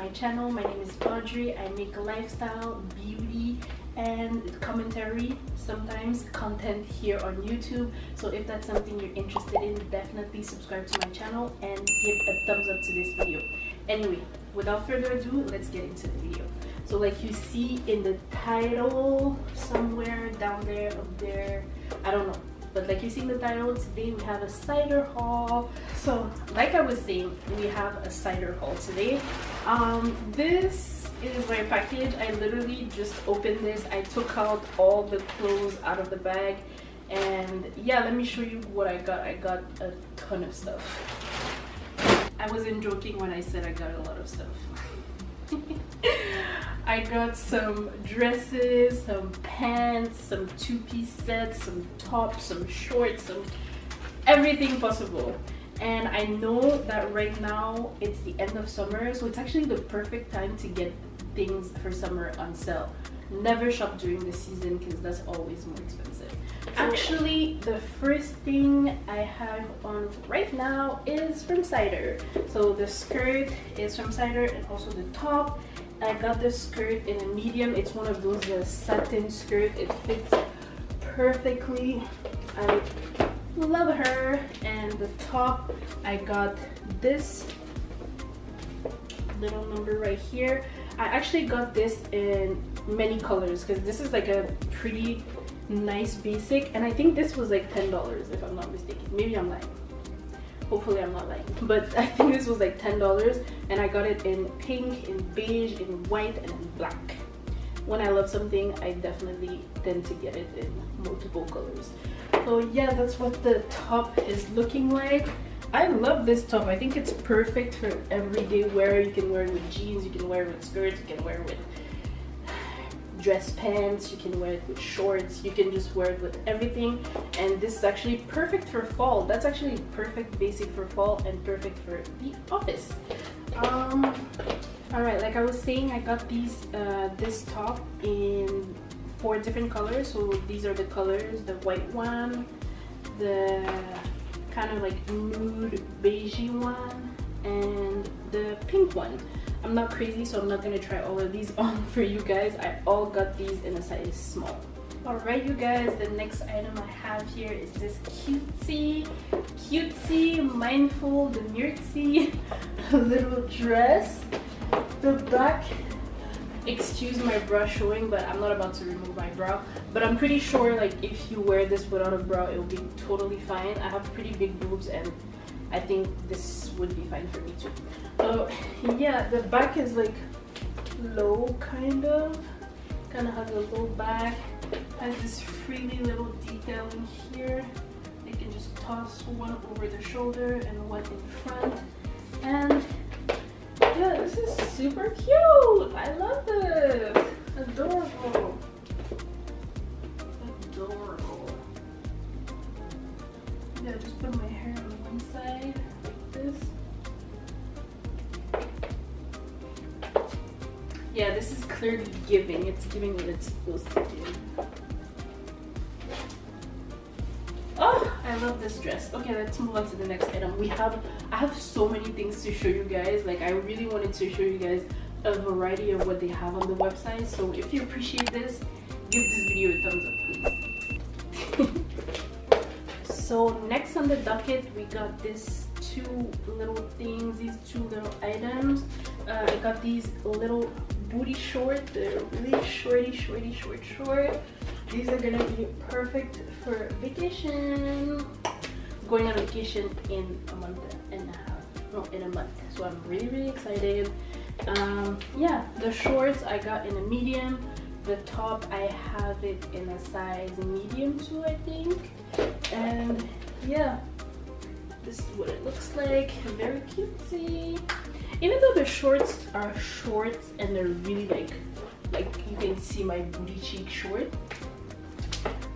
my channel. My name is Audrey. I make lifestyle, beauty and commentary, sometimes content here on YouTube. So if that's something you're interested in, definitely subscribe to my channel and give a thumbs up to this video. Anyway, without further ado, let's get into the video. So like you see in the title, somewhere down there, up there, I don't know. But like you see in the title, today we have a cider haul. So like I was saying, we have a cider haul today. This is my package. I literally just opened this. I took out all the clothes out of the bag. And yeah, let me show you what I got. I got a ton of stuff. I wasn't joking when I said I got a lot of stuff. I got some dresses, some pants, some two-piece sets, some tops, some shorts, some everything possible. And I know that right now it's the end of summer, so it's actually the perfect time to get things for summer on sale. Never shop during the season because that's always more expensive. Actually, the first thing I have on right now is from Cider. So the skirt is from Cider and also the top. I got this skirt in a medium. It's one of those satin skirt. It fits perfectly. I love her. And the top, I got this little number right here. I actually got this in many colors because this is like a pretty nice basic, and I think this was like $10 if I'm not mistaken. Maybe I'm lying. Hopefully I'm not lying, but I think this was like $10, and I got it in pink, in beige, in white, and in black. When I love something, I definitely tend to get it in multiple colors. So yeah, that's what the top is looking like. I love this top. I think it's perfect for everyday wear. You can wear it with jeans, you can wear it with skirts, you can wear it with dress pants, you can wear it with shorts, you can just wear it with everything. And this is actually perfect for fall. That's actually perfect basic for fall and perfect for the office. All right, like I was saying, I got these this top in 4 different colors. So these are the colors: the white one, the kind of like nude beigey one, and the pink one. I'm not crazy, so I'm not gonna try all of these on for you guys. I all got these in a size small. Alright you guys, the next item I have here is this cutesy, mindful, demurtsy little dress. The back, excuse my brow showing, but I'm not about to remove my brow. But I'm pretty sure like if you wear this without a brow, it will be totally fine. I have pretty big boobs and I think this would be fine for me too. Yeah, the back is like low, kind of has a low back. Has this frilly little detail in here. You can just toss one over the shoulder and one in front. And yeah, this is super cute. I love this. Adorable. Adorable. Yeah, just put my hair on one side like this. Yeah, this is clearly giving. It's giving what it's supposed to do. Oh, I love this dress. Okay, let's move on to the next item. I have so many things to show you guys. Like, I really wanted to show you guys a variety of what they have on the website. So if you appreciate this, give this video a thumbs up, please. So next on the docket, we got these 2 little things, these 2 little items. I got these little booty shorts. They're really short. These are gonna be perfect for vacation. I'm going on vacation in a month and a half. No, in a month. So I'm really excited. Yeah, the shorts I got in a medium. The top, I have it in a size medium too, I think. And yeah, this is what it looks like. Very cutesy. Even though the shorts are shorts and they're really like you can see my booty cheek short,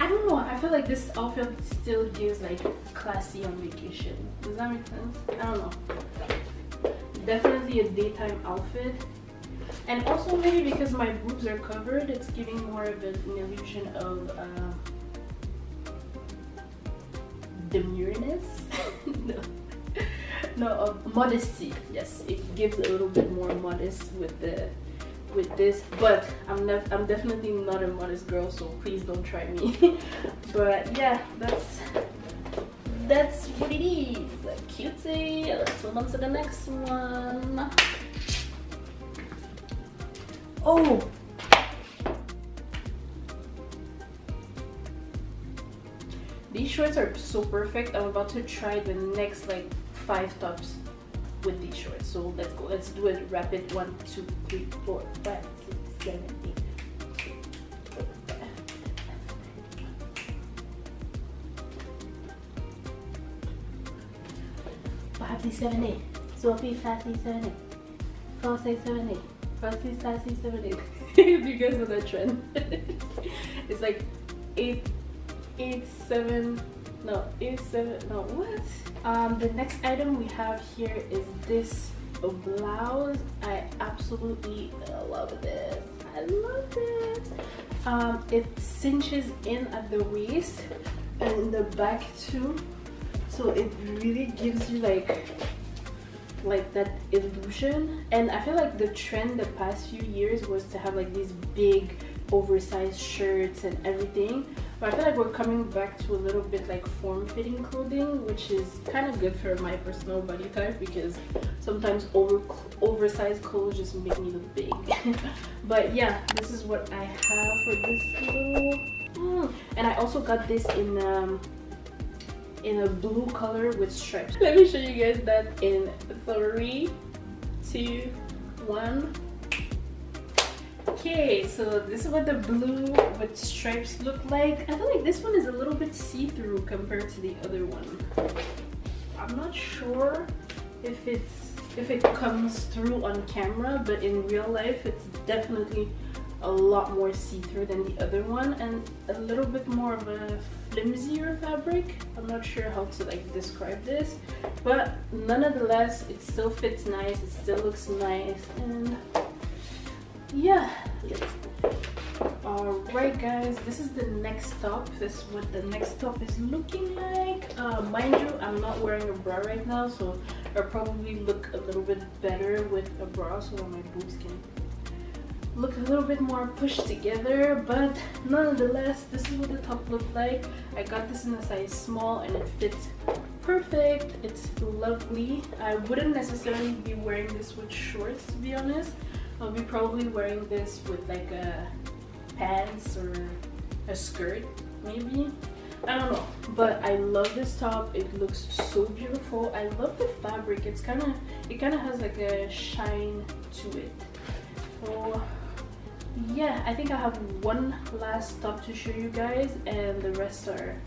I don't know, I feel like this outfit still gives like classy on vacation. Does that make sense? I don't know. Definitely a daytime outfit. And also maybe because my boobs are covered, it's giving more of an illusion of demureness. No. no, of modesty. Yes, it gives a little bit more modest with this, but I'm definitely not a modest girl, so please don't try me. But yeah, that's what it is. A cutie. Let's move on to the next one. Oh. These shorts are so perfect. I'm about to try the next like 5 tops with these shorts. So let's go. Let's do it rapid. 1, 2, 3, 4, 5, 6, 7, 8. So 5, 6, 7, 8. 4, 6, 7, 8. 5, 6, 7, 8. Do you guys know that trend? It's like 8, 7, no, 8, 7, no, what? The next item we have here is this blouse. I absolutely love this. I love it. It cinches in at the waist and in the back too, so it really gives you like that illusion. And I feel like the trend the past few years was to have like these big oversized shirts and everything, but I feel like we're coming back to a little bit like form-fitting clothing, which is kind of good for my personal body type, because sometimes oversized clothes just make me look big. But yeah, this is what I have for this little and I also got this in a blue color with stripes. Let me show you guys that in 3, 2, 1. Okay, so this is what the blue with stripes look like. I feel like this one is a little bit see-through compared to the other one. I'm not sure if it comes through on camera, but in real life it's definitely a lot more see-through than the other one, and a little bit more of a flimsier fabric. I'm not sure how to like describe this, but nonetheless it still fits nice, it still looks nice, and yeah. Alright guys, this is the next top. This is what the next top is looking like. Mind you, I'm not wearing a bra right now, so I'll probably look a little bit better with a bra, so my boobs can look a little bit more pushed together. But nonetheless, this is what the top looked like. I got this in a size small and it fits perfect. It's lovely. I wouldn't necessarily be wearing this with shorts, to be honest. I'll be probably wearing this with like a pants or a skirt, maybe, I don't know. But I love this top. It looks so beautiful. I love the fabric. It's kind of, it kind of has like a shine to it. So yeah, I think I have one last top to show you guys, and the rest are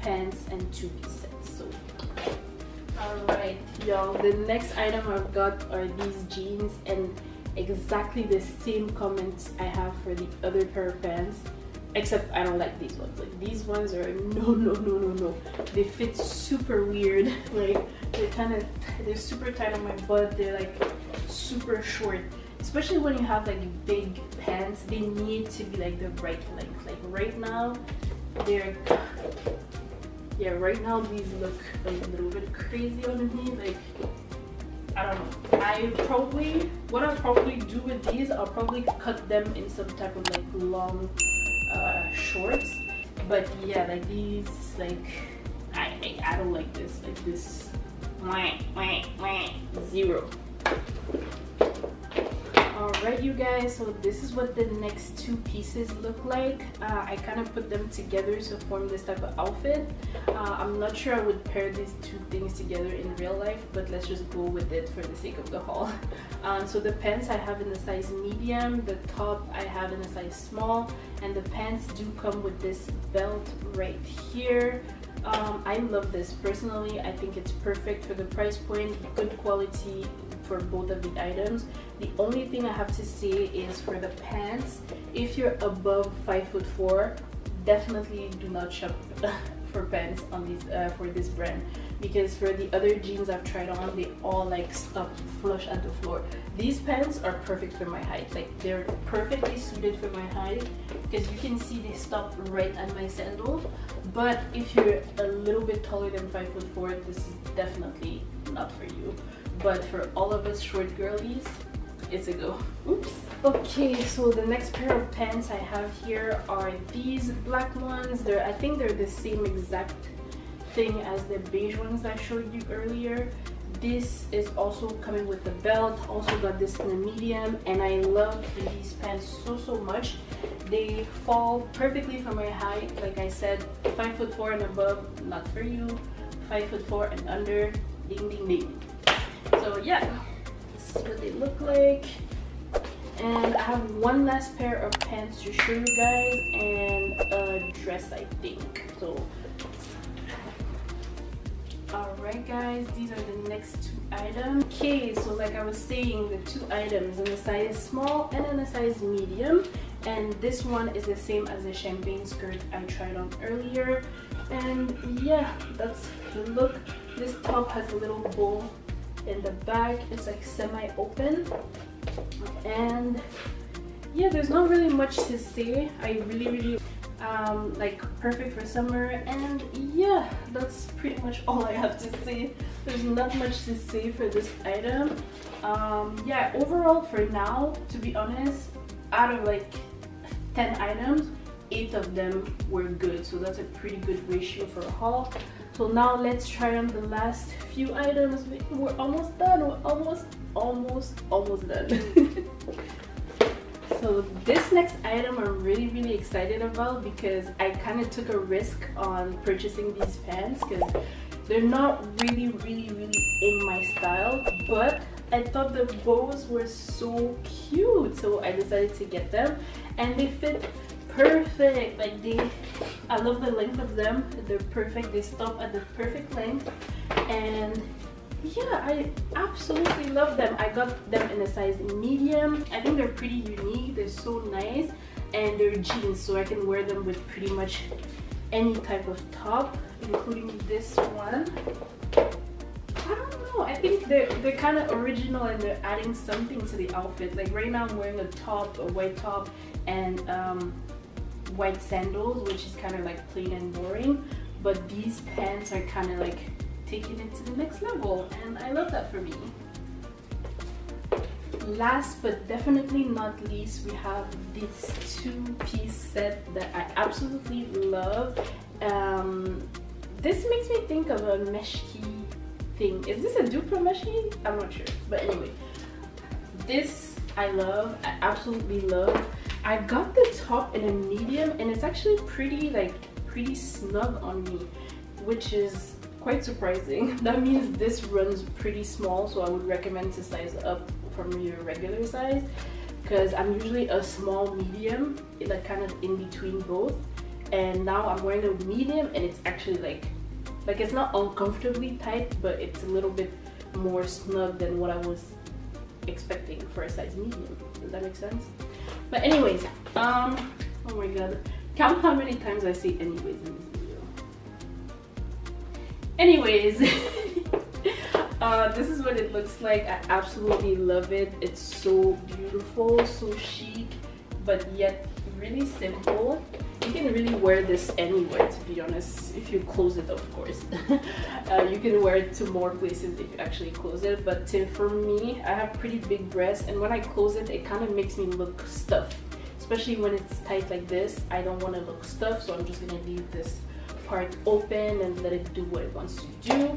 pants and two-piece sets. So alright y'all, the next item I've got are these jeans, and exactly the same comments I have for the other pair of pants, except I don't like these ones. Like these ones are no. They fit super weird. Like they're super tight on my butt. They're like super short. Especially when you have like big pants, they need to be like the right length. Like right now, they're right now these look a little bit crazy on me. Like, I don't know. What I'll probably do with these, I'll probably cut them in some type of like long shorts. But yeah, like these, like I don't like this. Like this, zero. Alright you guys, so this is what the next two pieces look like. I kind of put them together to form this type of outfit. I'm not sure I would pair these two things together in real life, but let's just go with it for the sake of the haul. So the pants I have in the size medium, the top I have in the size small, and the pants do come with this belt right here. I love this personally. I think it's perfect for the price point, good quality for both of the items. The only thing I have to say is for the pants, if you're above 5'4", definitely do not shop for pants on these for this brand, because for the other jeans I've tried on, they all like stuck flush at the floor. These pants are perfect for my height. Like they're perfectly suited for my height, because you can see they stop right at my sandal. But if you're a little bit taller than 5'4", this is definitely not for you, but for all of us short girlies, it's a go. Oops. Okay, so the next pair of pants I have here are these black ones. They're, I think they're the same exact thing as the beige ones I showed you earlier. This is also coming with the belt. Also got this in a medium, and I love these pants so much. They fall perfectly for my height. Like I said, 5'4" and above, not for you. 5'4" and under, ding ding ding. So yeah, this is what they look like. And I have one last pair of pants to show you guys, and a dress, I think. So alright guys, these are the next two items. Okay, so like I was saying, the two items in a size small and in a size medium, and this one is the same as the champagne skirt I tried on earlier. And yeah, that's the look. This top has a little bow in the back, it's like semi-open, and yeah, there's not really much to say. I really like perfect for summer, and yeah, that's pretty much all I have to say. There's not much to say for this item. Yeah, overall for now, to be honest, out of like 10 items, 8 of them were good, so that's a pretty good ratio for a haul. So now let's try on the last few items. We're almost done, we're almost done. So this next item I'm really excited about, because I kind of took a risk on purchasing these pants because they're not really in my style, but I thought the bows were so cute, so I decided to get them, and they fit perfect. Like I love the length of them. They're perfect, they stop at the perfect length, and yeah, I absolutely love them. I got them in a size medium. I think they're pretty unique, they're so nice, and they're jeans, so I can wear them with pretty much any type of top, including this one. I don't know, I think they're kind of original, and they're adding something to the outfit. Like right now I'm wearing a top, a white top, and white sandals, which is kind of like plain and boring, but these pants are kind of like taking it to the next level, and I love that for me. Last but definitely not least, we have this two-piece set that I absolutely love. This makes me think of a meshki thing. Is this a dupe from meshki? I'm not sure, but anyway, this I love. I absolutely love. I got the top in a medium, and it's actually pretty snug on me, which is quite surprising. That means this runs pretty small, so I would recommend to size up from your regular size, because I'm usually a small medium, like kind of in between both, and now I'm wearing a medium, and it's actually like it's not uncomfortably tight, but it's a little bit more snug than what I was expecting for a size medium. Does that make sense? But anyways, oh my god, count how many times I say anyways in this. Anyways, this is what it looks like. I absolutely love it. It's so beautiful, so chic, but yet really simple. You can really wear this anywhere, to be honest, if you close it, of course. You can wear it to more places if you actually close it, but for me, I have pretty big breasts, and when I close it, it kind of makes me look stuffed. Especially when it's tight like this, I don't want to look stuffed, so I'm just going to leave this part open and let it do what it wants to do.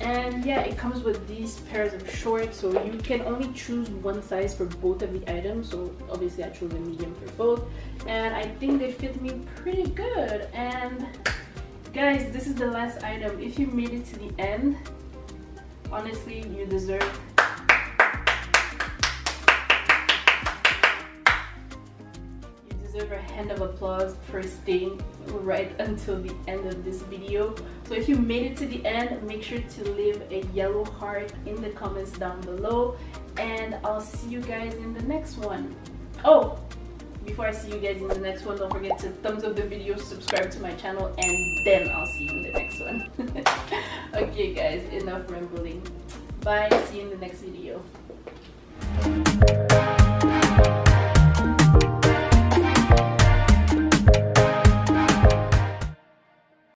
And yeah, it comes with these pairs of shorts, so you can only choose one size for both of the items, so obviously I chose a medium for both, and I think they fit me pretty good. And guys, this is the last item. If you made it to the end, honestly, you deserve it. A hand of applause for staying right until the end of this video. So if you made it to the end, make sure to leave a yellow heart in the comments down below, and I'll see you guys in the next one. Oh, before I see you guys in the next one, don't forget to thumbs up the video, subscribe to my channel, and then I'll see you in the next one. Okay guys, enough rambling. Bye, see you in the next video.